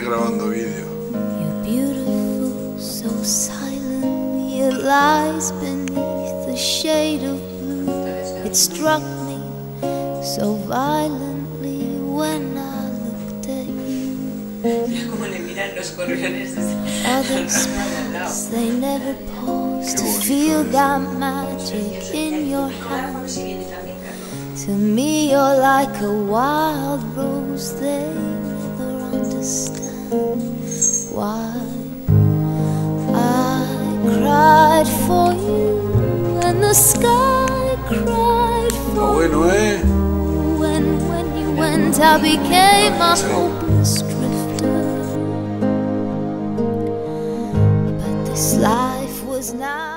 estoy grabando vídeo. You're beautiful, so silent. It lies beneath the shade of blue. It struck me so violently when I looked at you. Others pass, they never pause to feel that magic in your hands. To me, you're like a wild rose. They never understand why I cried for you, and the sky cried for you. And when you went, I became a hopeless drifter. But this life was not.